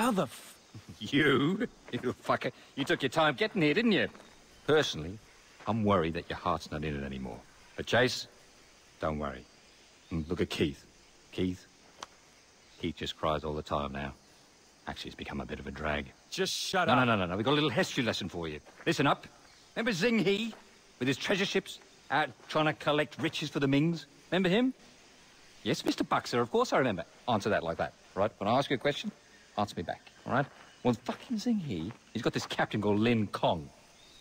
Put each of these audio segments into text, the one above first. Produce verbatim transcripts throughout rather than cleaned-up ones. How the f... You? You fucker. You took your time getting here, didn't you? Personally, I'm worried that your heart's not in it anymore. But Chase, don't worry. And look at Keith. Keith? Keith just cries all the time now. Actually, it's become a bit of a drag. Just shut no, up. No, no, no, no. We've got a little history lesson for you. Listen up. Remember Zheng He? With his treasure ships out trying to collect riches for the Mings? Remember him? Yes, Mister Buxer, of course I remember. Answer that like that, right? When I ask you a question, answer me back, all right? Well, fucking Zheng He, he's got this captain called Lin Kong.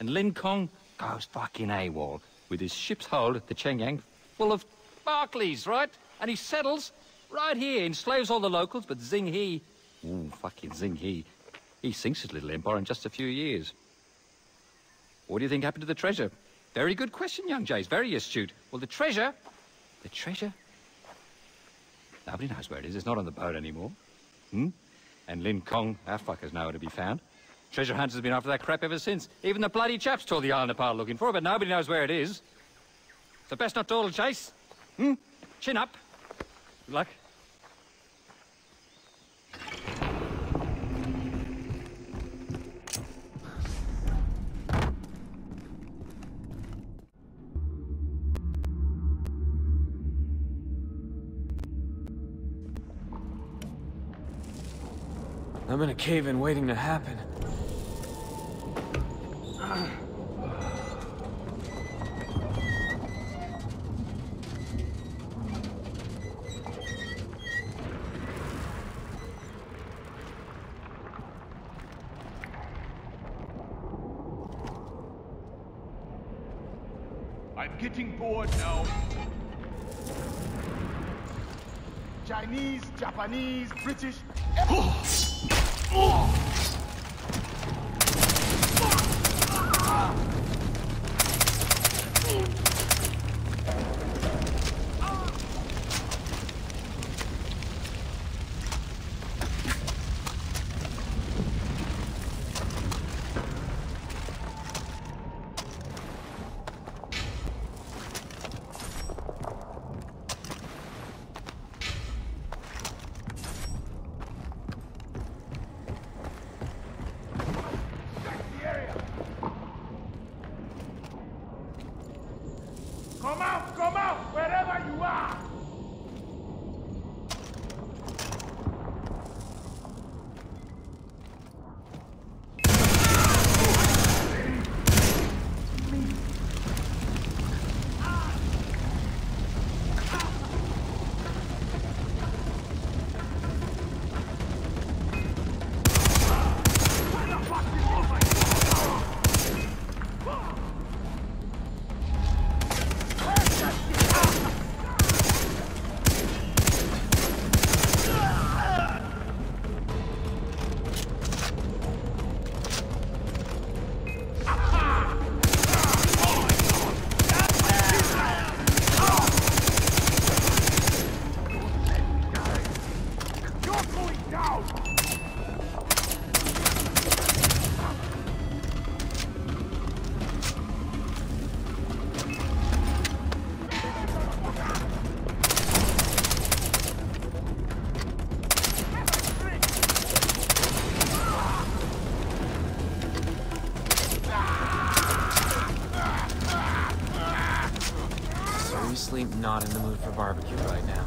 And Lin Kong goes fucking AWOL with his ship's hold at the Chengyang full of Barclays, right? And he settles right here, enslaves all the locals, but Zheng He... Ooh, fucking Zheng He. He sinks his little empire in just a few years. What do you think happened to the treasure? Very good question, young Jays. Very astute. Well, the treasure... The treasure... Nobody knows where it is. It's not on the boat anymore. Hmm? And Lin Kong, our fuckers know where to be found. Treasure hunters have been after that crap ever since. Even the bloody chaps tore the island apart looking for it, but nobody knows where it is. So best not dawdle, Chase. Hmm? Chin up. Good luck. I'm in a cave-in waiting to happen. I'm getting bored now. Chinese, Japanese, British... Oh! Not in the mood for barbecue right now.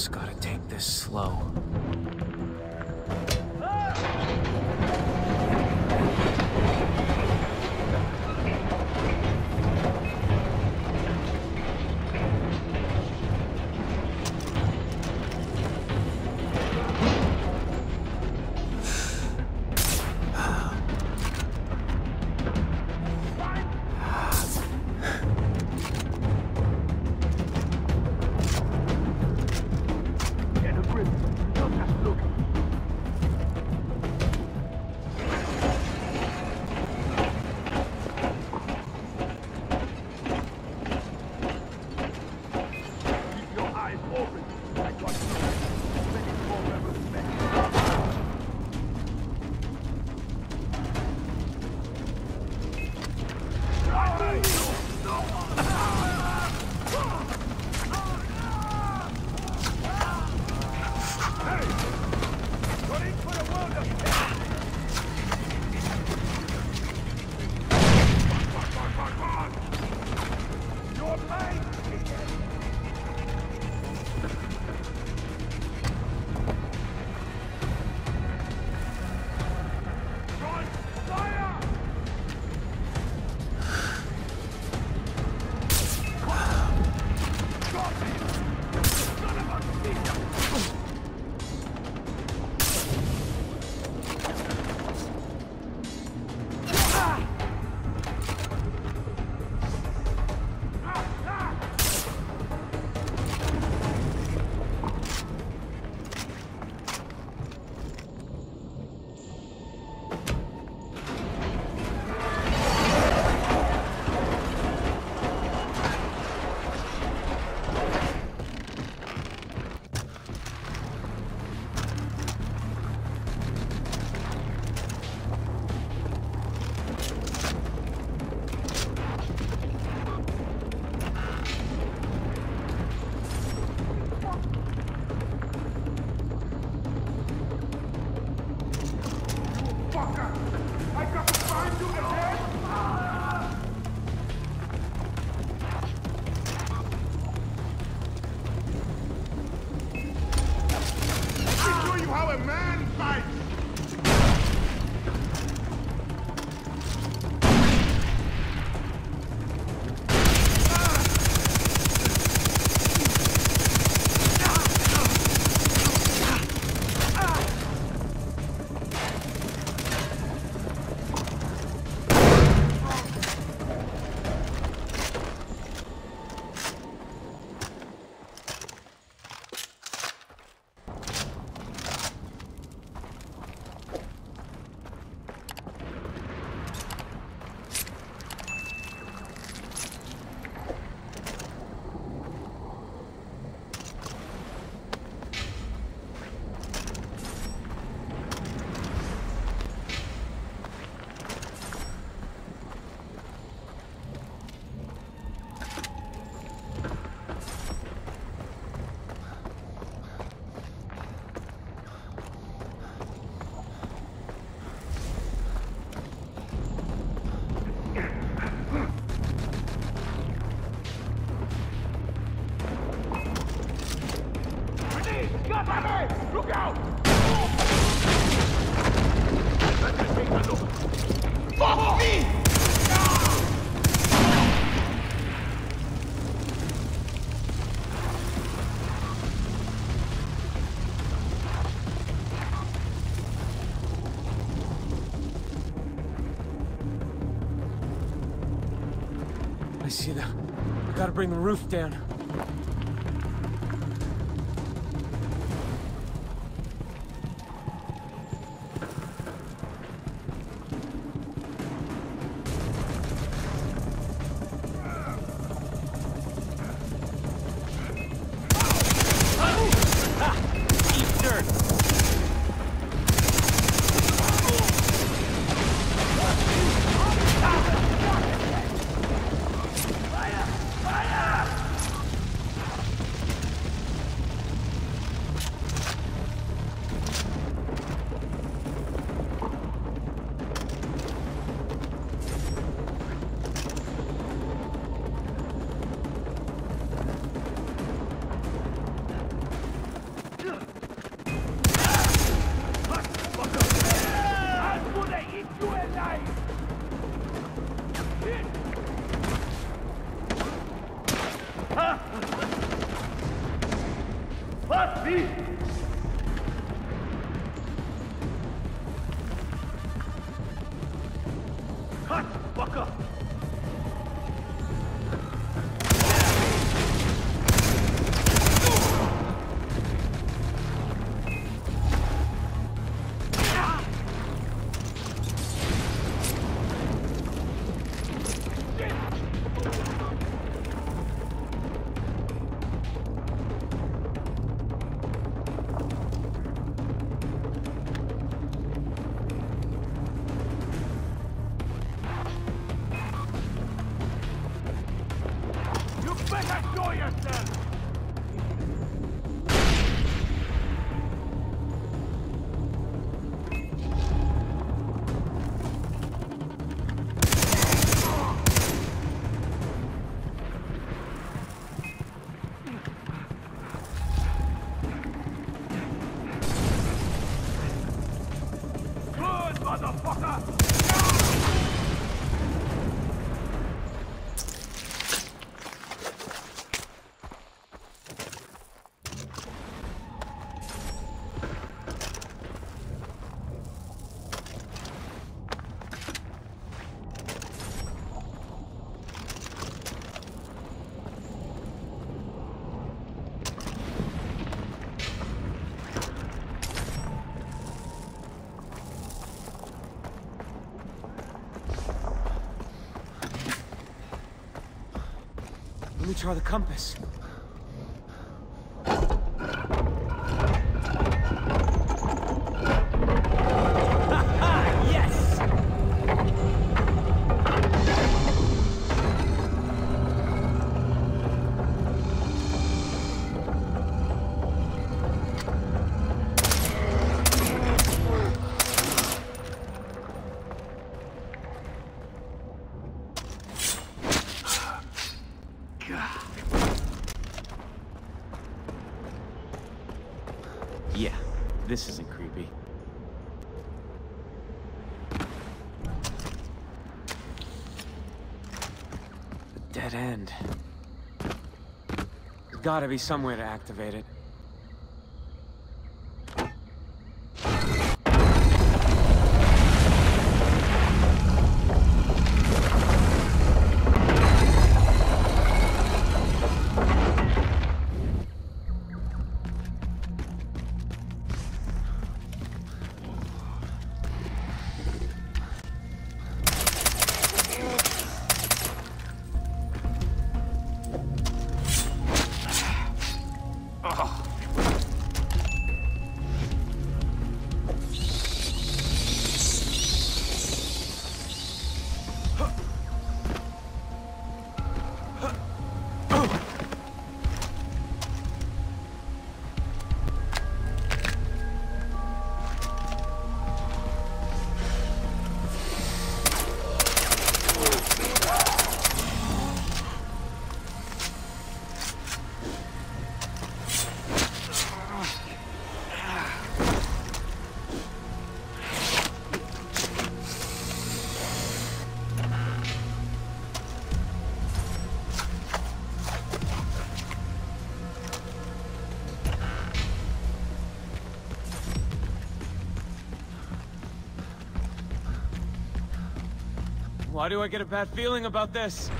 just gotta take this slow. I see them. I gotta bring the roof down. Let me try the compass. This isn't creepy. The dead end. There's gotta be some way to activate it. Why do I get a bad feeling about this?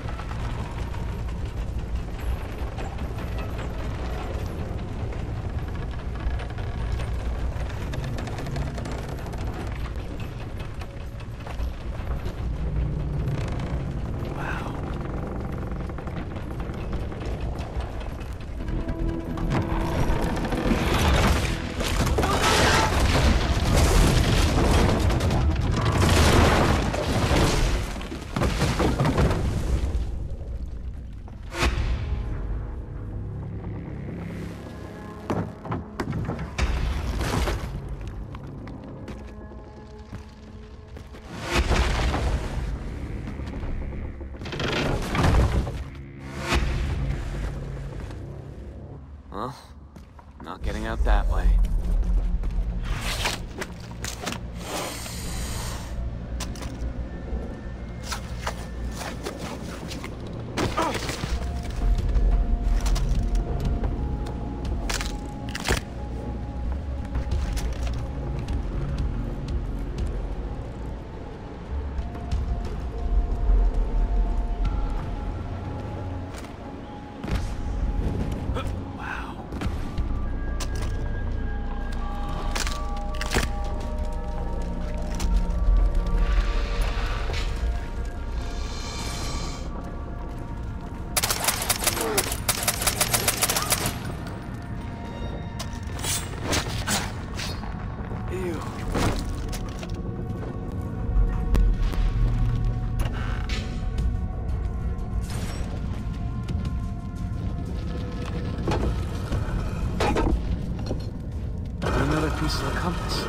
Out that way. Oh. pieces of the compass.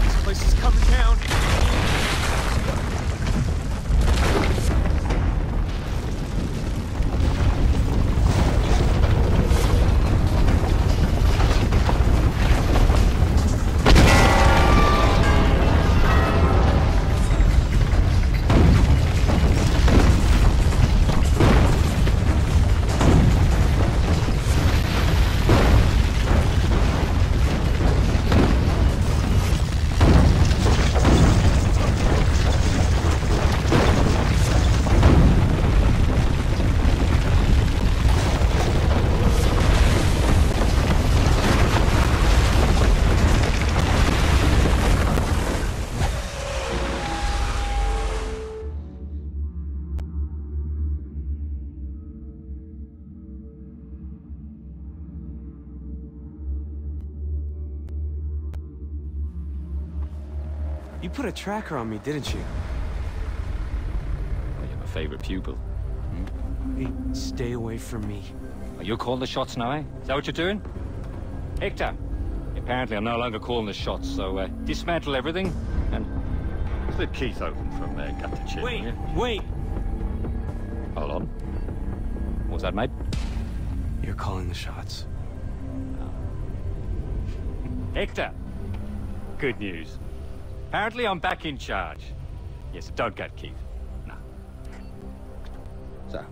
This place is coming down. You put a tracker on me, didn't you? Oh, you're my favorite pupil. Hmm? Hey, stay away from me. Are you calling the shots now, eh? Is that what you're doing? Hector! Apparently I'm no longer calling the shots, so uh, dismantle everything and... Split Keith open from uh, gut to chin. Wait, yeah? Wait! Hold on. What was that, mate? You're calling the shots. Oh. Hector! Good news. Apparently, I'm back in charge. Yes, don't get Keith. No. So,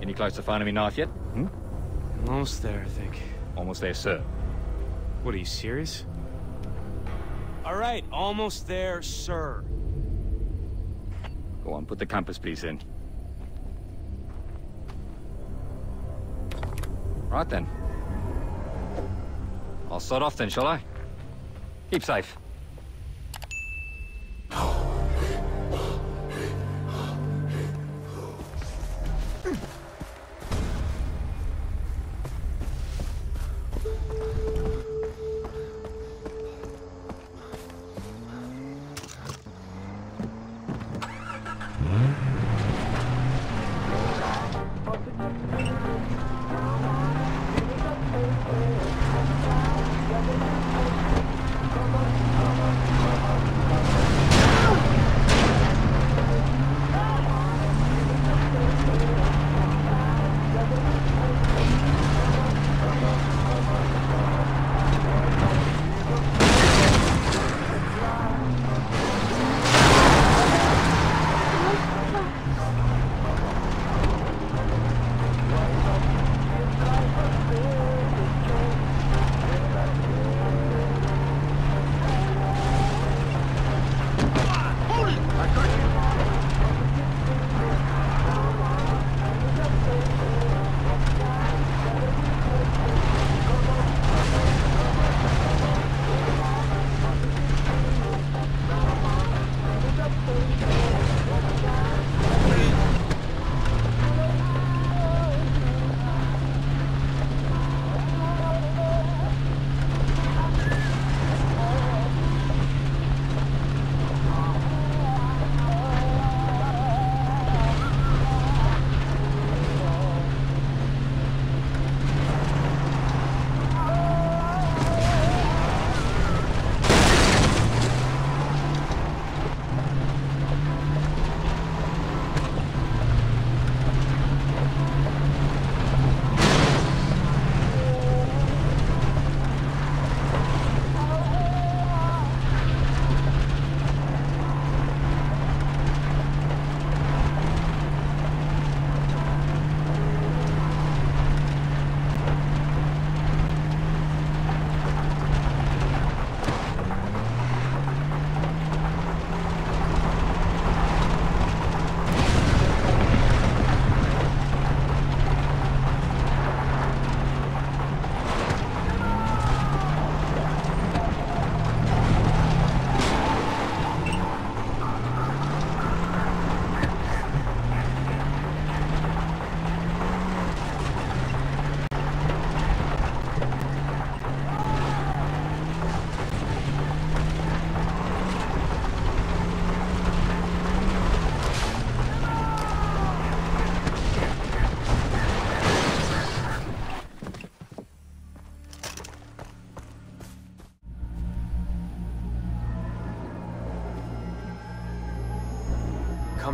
any close to finding me knife yet? Hmm? I'm almost there, I think. Almost there, sir. What, are you serious? All right, almost there, sir. Go on, put the compass piece in. Right then. I'll start off then, shall I? Keep safe.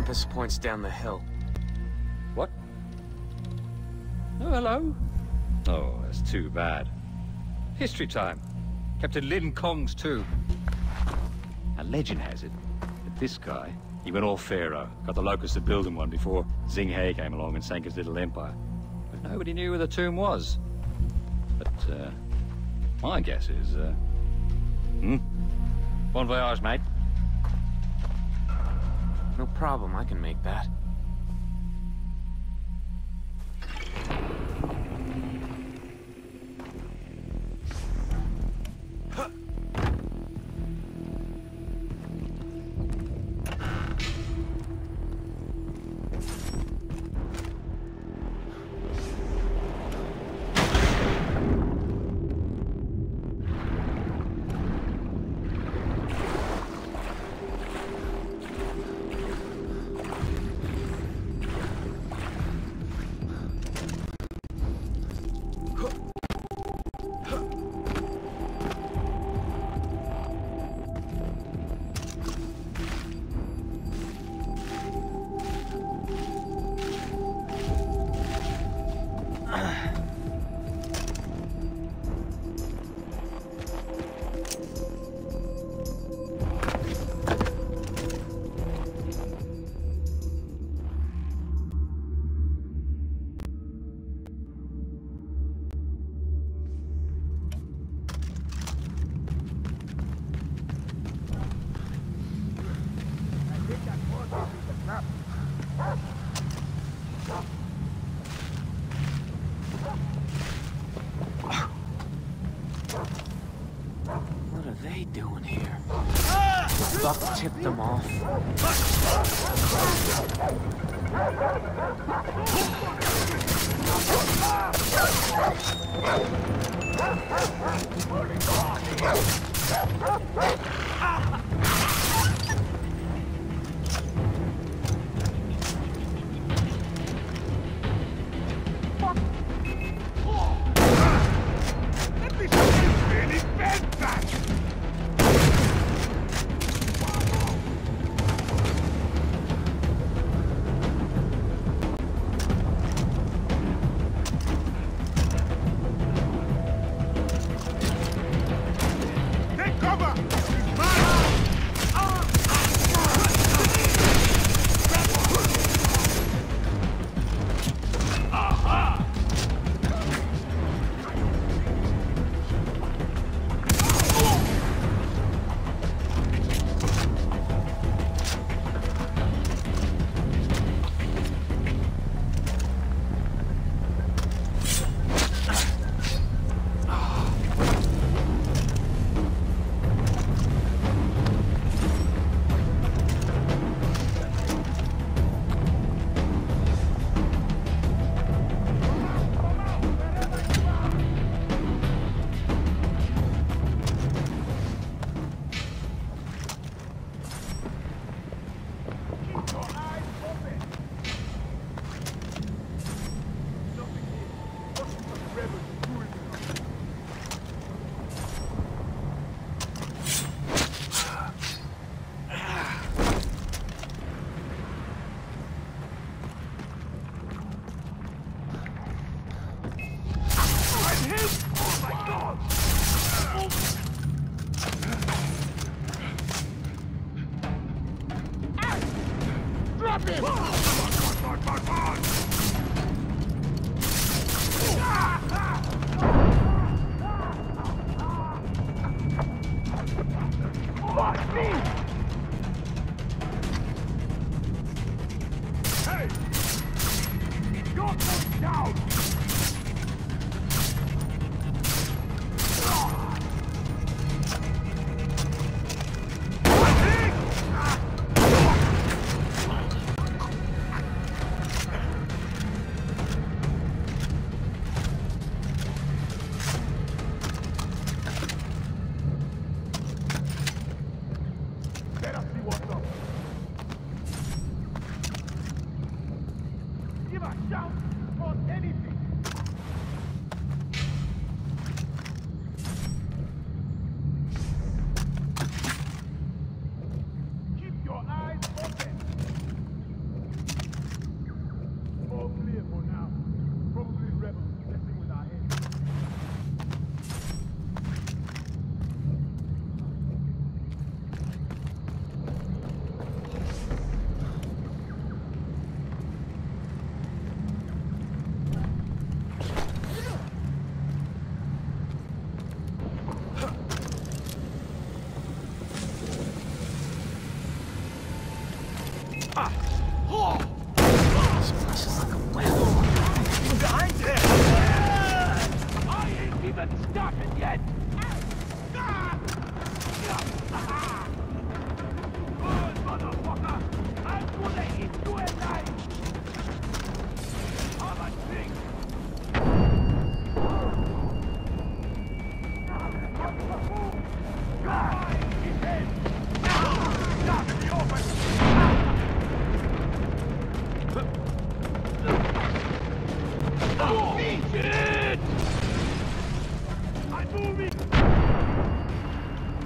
compass points down the hill. What? Oh, hello. Oh, that's too bad. History time. Captain Lin Kong's too. A legend has it that this guy, he went all pharaoh, got the locusts to building one before Zheng He came along and sank his little empire. But nobody knew where the tomb was. But, uh, my guess is, uh... Hmm? Bon voyage, mate. No problem, I can make that. Tipped them off.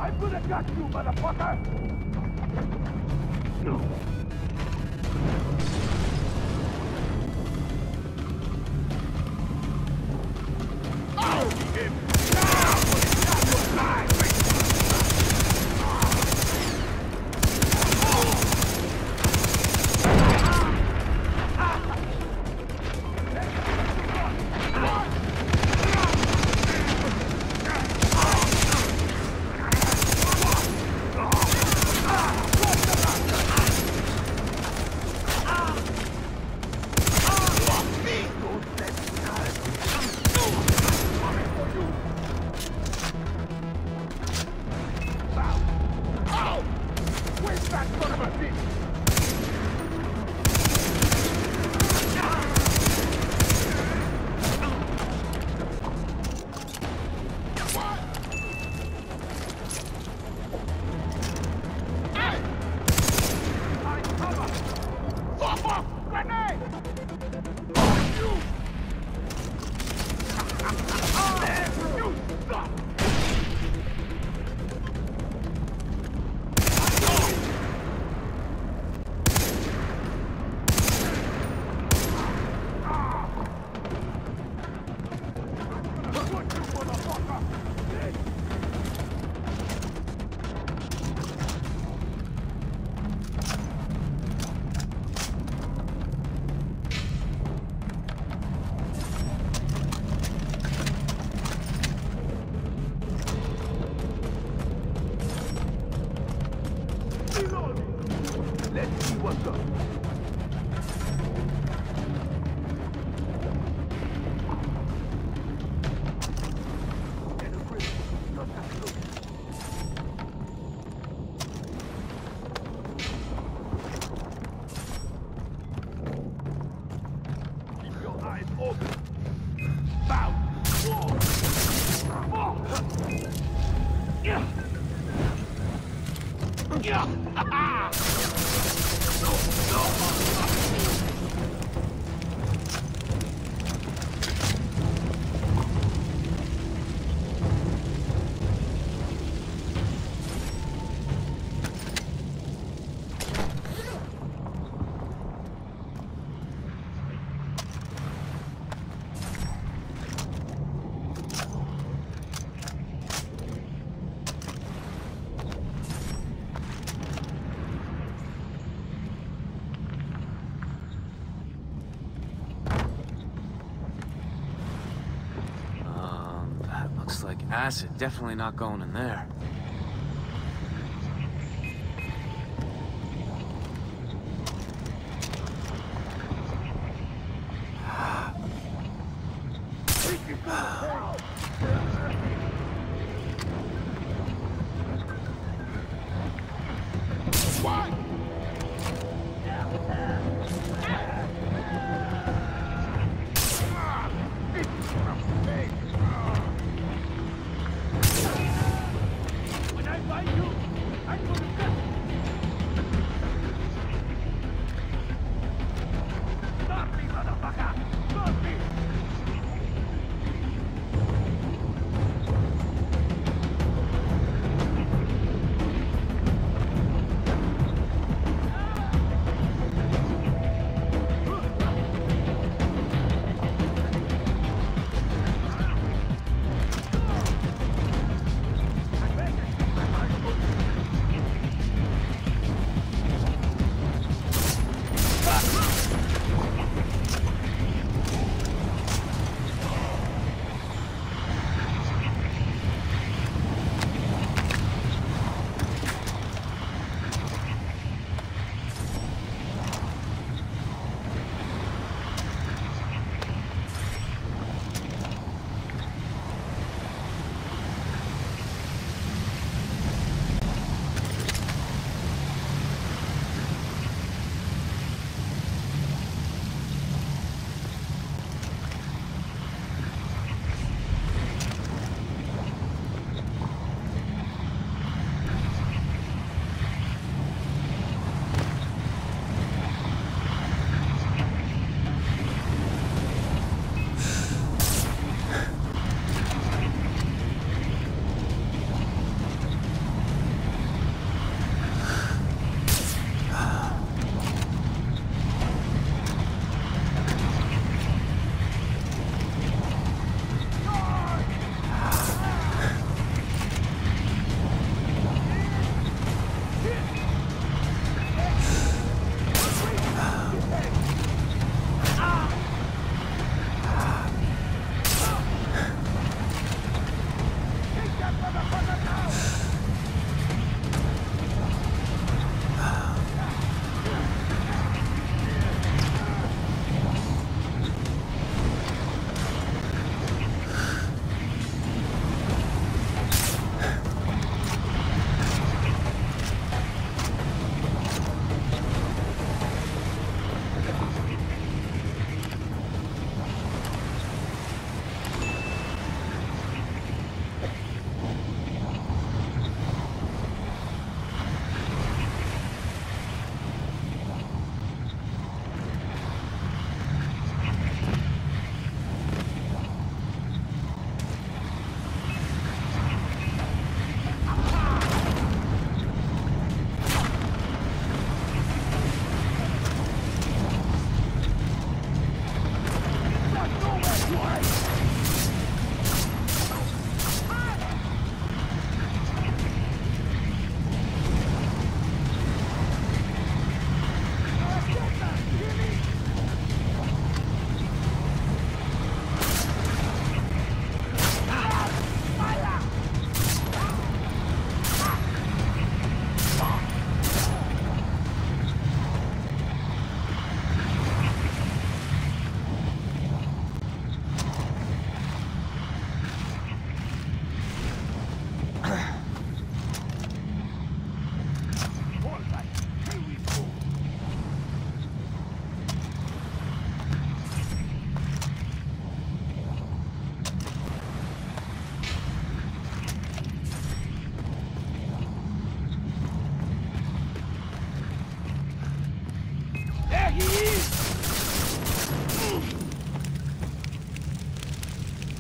I would have got you, motherfucker! No. Acid, definitely not going in there.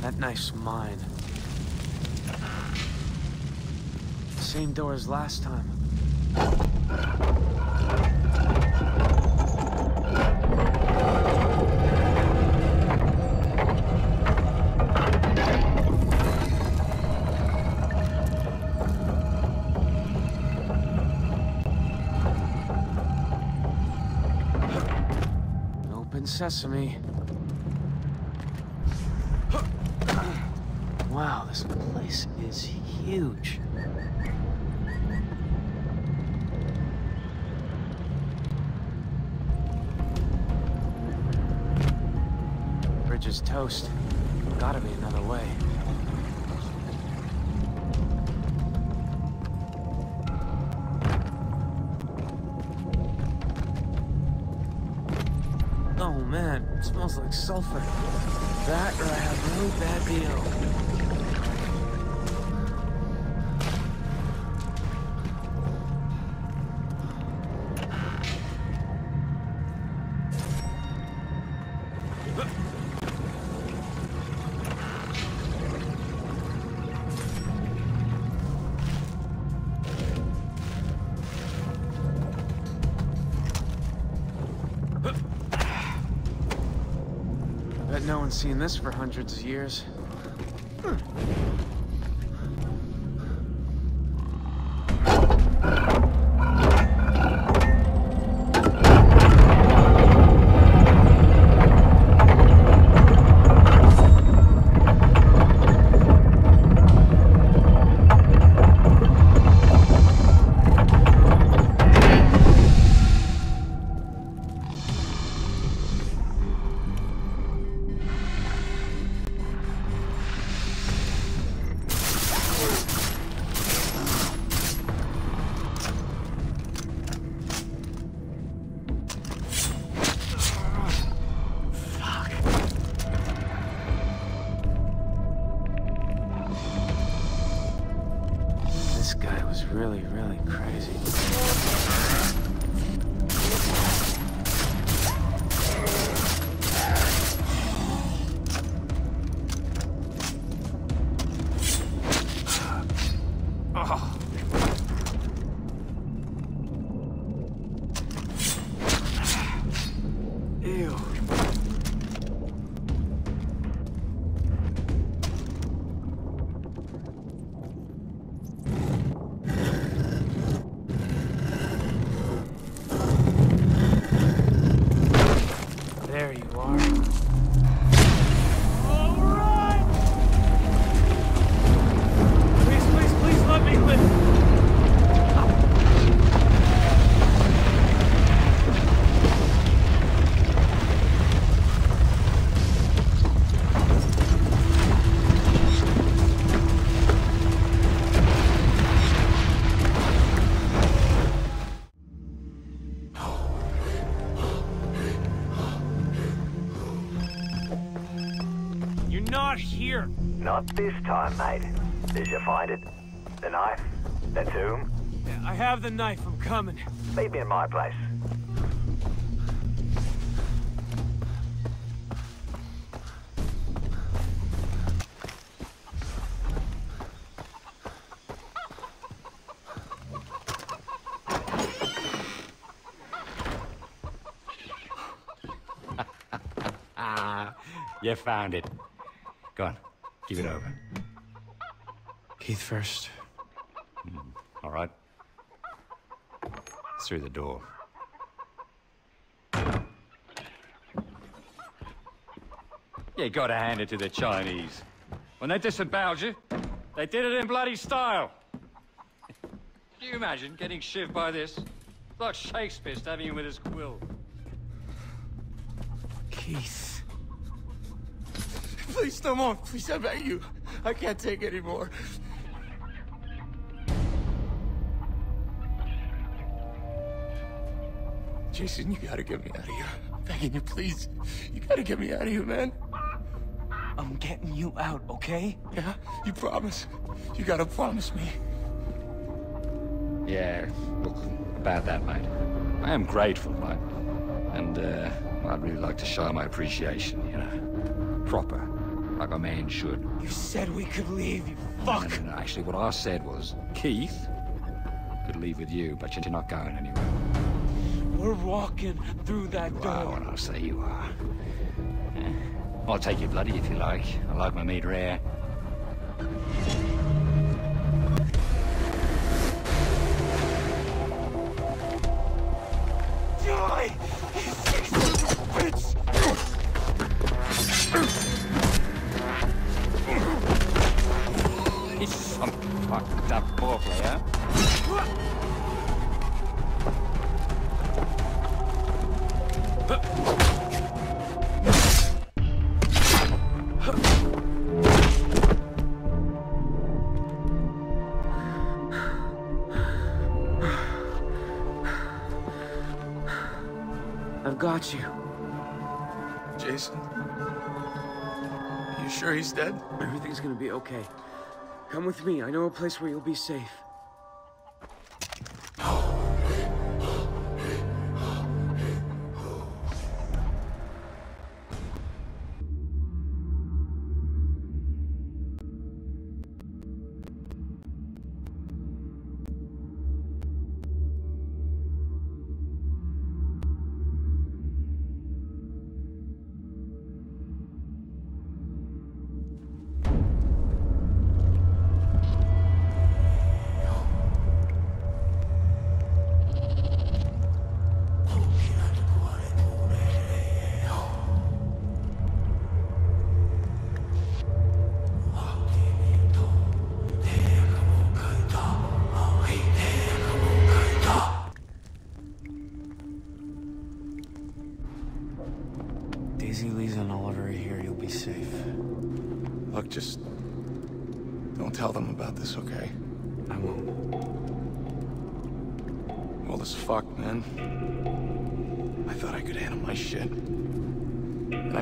That knife's mine. Same door as last time. Open sesame. Wow, this place is huge. Bridge is toast. Gotta be another way. Oh man, it smells like sulfur. That or I have a really bad deal. Seen this for hundreds of years. Not this time, mate. Did you find it? The knife? The tomb? Yeah, I have the knife. I'm coming. Leave me in my place. You found it. Go on. Give it over. Keith first. Mm, all right. It's through the door. You gotta hand it to the Chinese. When they disemboweled you, they did it in bloody style. Can you imagine getting shivved by this? It's like Shakespeare stabbing you with his quill. Keith. Please, no more. Please, I beg you. I can't take any more. Jason, you gotta get me out of here. I'm begging you, please. You gotta get me out of here, man. I'm getting you out, okay? Yeah? You promise? You gotta promise me. Yeah, look, about that, mate. I am grateful, mate. And, uh, I'd really like to show my appreciation, you know. Proper. like a man should. You said we could leave, you fuck! No, no, no. Actually, what I said was, Keith could leave with you, but you're not going anywhere. We're walking through that you door. Are what I say you are. Yeah. I'll take you bloody if you like. I like my meat rare. Everything's gonna be okay. Come with me. I know a place where you'll be safe.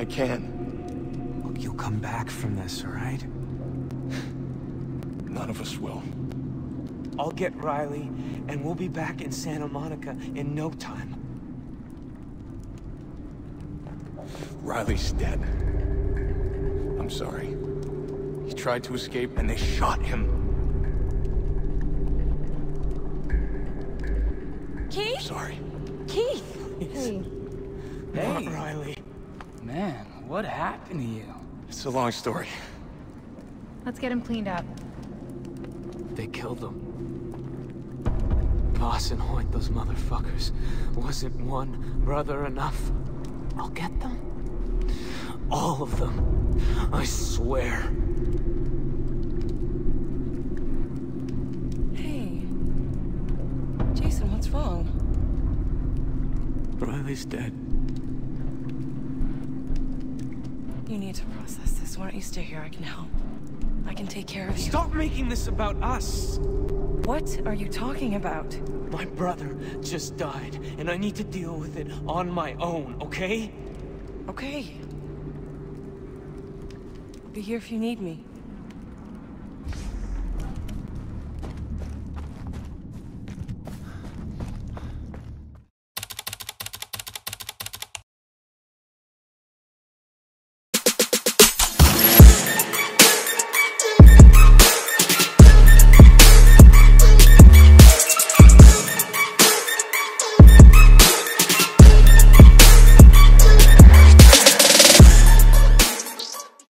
Can. Look, you'll come back from this, all right? None of us will. I'll get Riley, and we'll be back in Santa Monica in no time. Riley's dead. I'm sorry. He tried to escape, and they shot him. Keith? Sorry. Keith! Hey. Hey, Riley. Man, what happened to you? It's a long story. Let's get him cleaned up. They killed him. Boss and Hoyt, those motherfuckers. Wasn't one brother enough? I'll get them. All of them. I swear. Hey. Jason, what's wrong? Riley's dead. You need to process this. Why don't you stay here? I can help. I can take care of you. Stop making this about us! What are you talking about? My brother just died, and I need to deal with it on my own, okay? Okay. I'll be here if you need me.